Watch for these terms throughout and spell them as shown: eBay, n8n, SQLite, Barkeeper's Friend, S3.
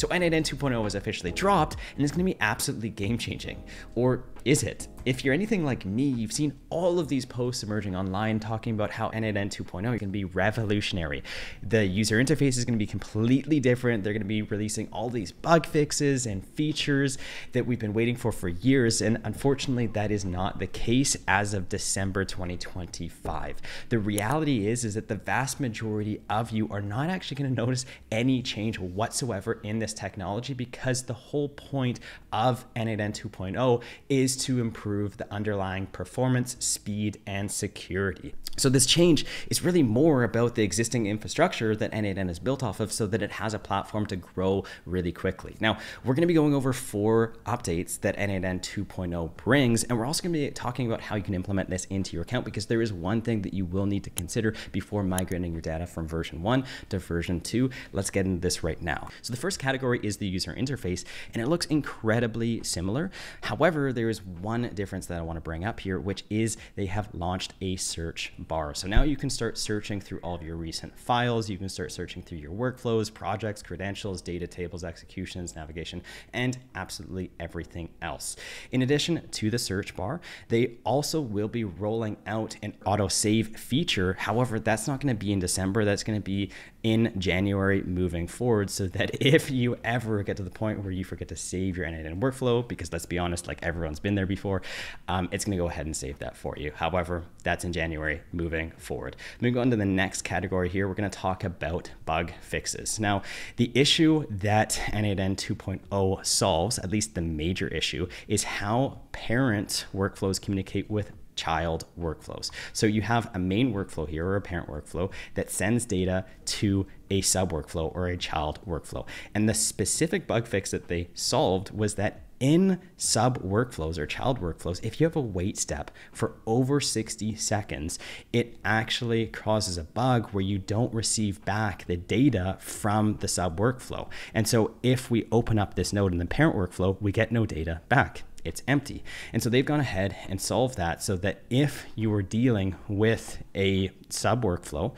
So n8n 2.0 was officially dropped and it's going to be absolutely game-changing. Or is it? If you're anything like me, you've seen all of these posts emerging online talking about how n8n 2.0 is going to be revolutionary. The user interface is going to be completely different. They're going to be releasing all these bug fixes and features that we've been waiting for years. And unfortunately, that is not the case as of December 2025. The reality is that the vast majority of you are not actually going to notice any change whatsoever in this technology, because the whole point of n8n 2.0 is to improve the underlying performance, speed, and security. So this change is really more about the existing infrastructure that n8n is built off of so that it has a platform to grow really quickly. Now, we're going to be going over 4 updates that n8n 2.0 brings, and we're also going to be talking about how you can implement this into your account, because there is one thing that you will need to consider before migrating your data from version 1 to version 2. Let's get into this right now. So the first category is the user interface, and it looks incredibly similar. However, there is one difference that I want to bring up here, which is they have launched a search bar. So now you can start searching through all of your recent files. You can start searching through your workflows, projects, credentials, data tables, executions, navigation, and absolutely everything else. In addition to the search bar, they also will be rolling out an autosave feature. However, that's not going to be in December. That's going to be in January moving forward, so that if you ever get to the point where you forget to save your n8n workflow, because let's be honest, like everyone's been there before, it's going to go ahead and save that for you. However, that's in January moving forward. Moving on to the next category here, we're going to talk about bug fixes. Now, the issue that n8n 2.0 solves, at least the major issue, is how parent workflows communicate with child workflows. So you have a main workflow here, or a parent workflow, that sends data to a sub workflow or a child workflow. And the specific bug fix that they solved was that in sub workflows or child workflows, if you have a wait step for over 60 seconds, it actually causes a bug where you don't receive back the data from the sub workflow. And so if we open up this node in the parent workflow, we get no data back. It's empty. And so they've gone ahead and solved that, so that if you were dealing with a sub workflow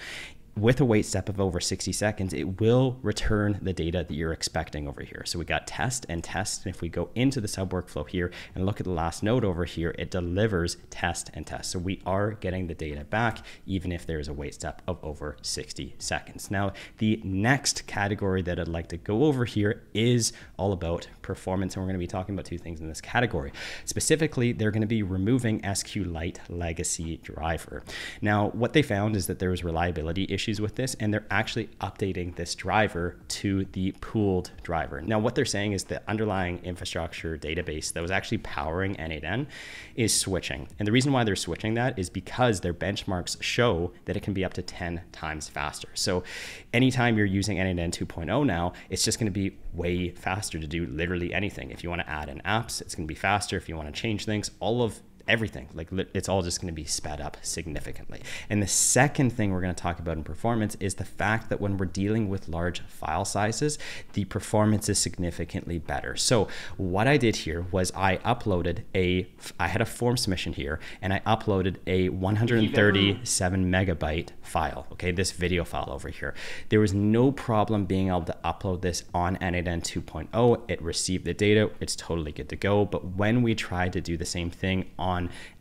with a wait step of over 60 seconds, it will return the data that you're expecting over here. So we got test and test. And if we go into the sub workflow here and look at the last node over here, it delivers test and test. So we are getting the data back, even if there's a wait step of over 60 seconds. Now, the next category that I'd like to go over here is all about performance. And we're going to be talking about 2 things in this category. Specifically, they're going to be removing SQLite legacy driver. Now, what they found is that there was reliability issues with this, and they're actually updating this driver to the pooled driver. Now, what they're saying is the underlying infrastructure database that was actually powering n8n is switching. And the reason why they're switching that is because their benchmarks show that it can be up to 10 times faster. So anytime you're using n8n 2.0 now, it's just going to be way faster to do literally anything. If you want to add in apps, it's going to be faster. If you want to change things, all of everything, like it's all just going to be sped up significantly. And the second thing we're going to talk about in performance is the fact that when we're dealing with large file sizes, the performance is significantly better. So what I did here was I had a form submission here, and I uploaded a 137 megabyte file. Okay, this video file over here. There was no problem being able to upload this on n8n 2.0. It received the data. It's totally good to go. But when we tried to do the same thing on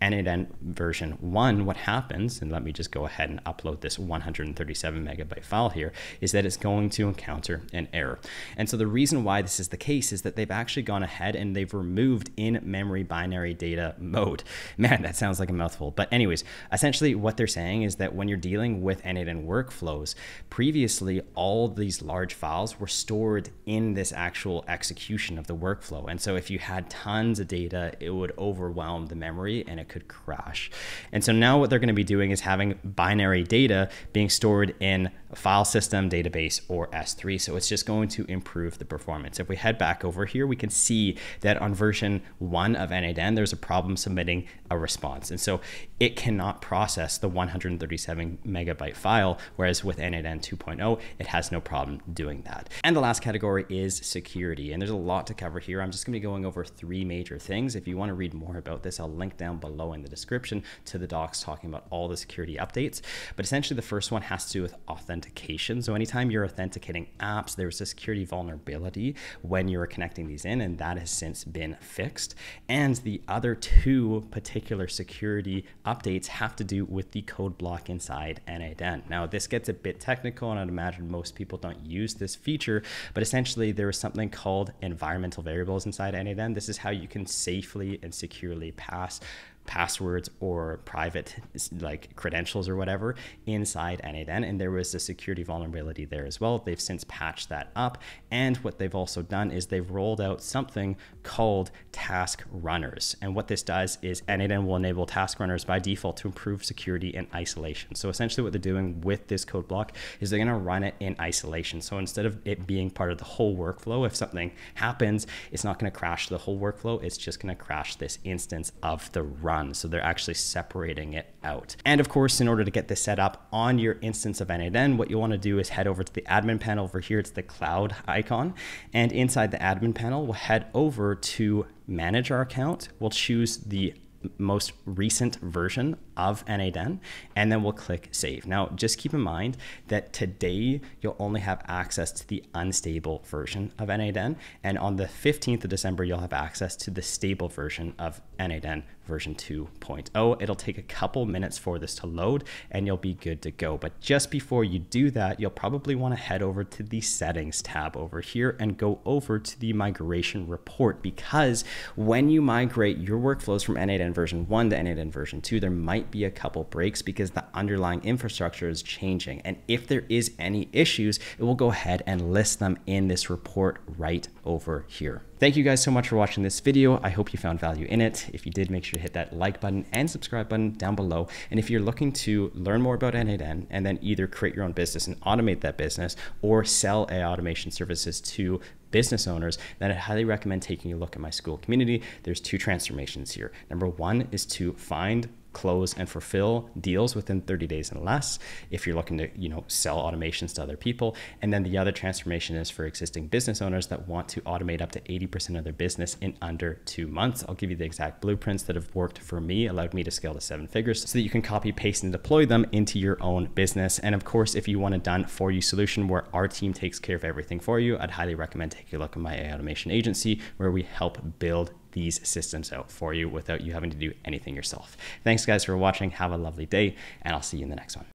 n8n version 1, what happens, and let me just go ahead and upload this 137 megabyte file here, is that it's going to encounter an error. And so the reason why this is the case is that they've actually gone ahead and they've removed in-memory binary data mode. Man, that sounds like a mouthful. But anyways, essentially what they're saying is that when you're dealing with n8n workflows, previously all these large files were stored in this actual execution of the workflow. And so if you had tons of data, it would overwhelm the memory and it could crash. And so now what they're going to be doing is having binary data being stored in a file system, database, or S3. So it's just going to improve the performance. If we head back over here, we can see that on version 1 of n8n, there's a problem submitting a response. And so it cannot process the 137 megabytes megabyte file, whereas with n8n 2.0, it has no problem doing that. And the last category is security. And there's a lot to cover here. I'm just going to be going over three major things. If you want to read more about this, I'll link down below in the description to the docs talking about all the security updates. But essentially, the first one has to do with authentication. So anytime you're authenticating apps, there's a security vulnerability when you're connecting these in, and that has since been fixed. And the other two particular security updates have to do with the code block inside n8n. Now, this gets a bit technical, and I'd imagine most people don't use this feature, but essentially there is something called environmental variables inside n8n. This is how you can safely and securely pass passwords or private like credentials or whatever inside n8n, and there was a security vulnerability there as well. They've since patched that up, and what they've also done is they've rolled out something called task runners. And what this does is n8n will enable task runners by default to improve security and isolation. So essentially what they're doing with this code block is they're going to run it in isolation. So instead of it being part of the whole workflow, if something happens, it's not going to crash the whole workflow. It's just going to crash this instance of the run. So they're actually separating it out. And of course, in order to get this set up on your instance of n8n, what you want to do is head over to the admin panel over here. It's the cloud icon. And inside the admin panel, we'll head over to manage our account. We'll choose the most recent version of n8n, and then we'll click save. Now, just keep in mind that today you'll only have access to the unstable version of n8n, and on the 15th of December, you'll have access to the stable version of n8n version 2.0. It'll take a couple minutes for this to load, and you'll be good to go. But just before you do that, you'll probably want to head over to the settings tab over here and go over to the migration report, because when you migrate your workflows from n8n version 1 to n8n version 2, there might be a couple breaks because the underlying infrastructure is changing. And if there is any issues, it will go ahead and list them in this report right over here. Thank you guys so much for watching this video. I hope you found value in it. If you did, make sure to hit that like button and subscribe button down below. And if you're looking to learn more about n8n and then either create your own business and automate that business or sell AI automation services to business owners, then I highly recommend taking a look at my school community. There's two transformations here. Number one is to find, close, and fulfill deals within 30 days and less if you're looking to, you know, sell automations to other people. And then the other transformation is for existing business owners that want to automate up to 80% of their business in under 2 months. I'll give you the exact blueprints that have worked for me, allowed me to scale to 7 figures, so that you can copy, paste, and deploy them into your own business. And of course, if you want a done for you solution where our team takes care of everything for you, I'd highly recommend taking a look at my AI automation agency, where we help build these systems out for you without you having to do anything yourself. Thanks guys for watching. Have a lovely day, and I'll see you in the next one.